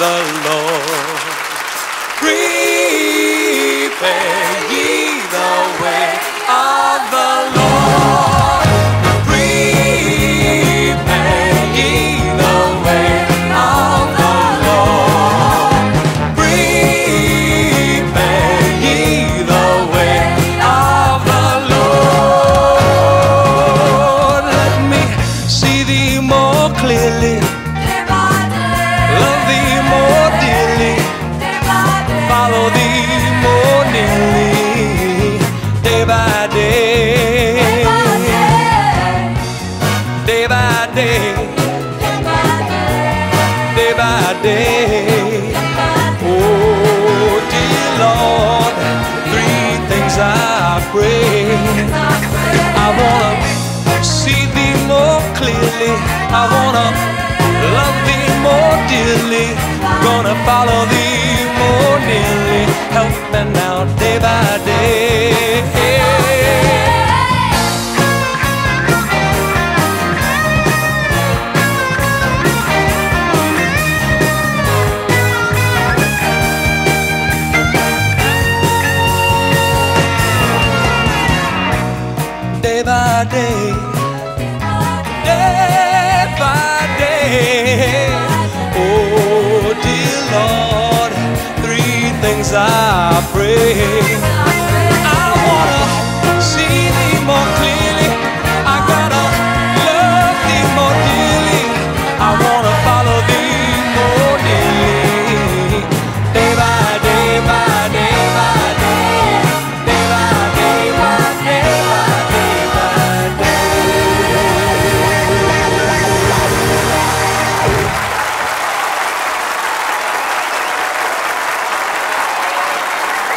the Lord. Prepare ye the way of the Lord. Prepare ye the way of the Lord. Prepare ye the way of the Lord. Let me see thee more clearly. Follow thee more nearly, day by day, day by day, day by day. Oh dear Lord, three things I pray. I wanna see thee more clearly. I wanna love thee more dearly. Gonna follow thee more nearly, helping out day by day. Day by day, day by day. Oh dear Lord, I pray.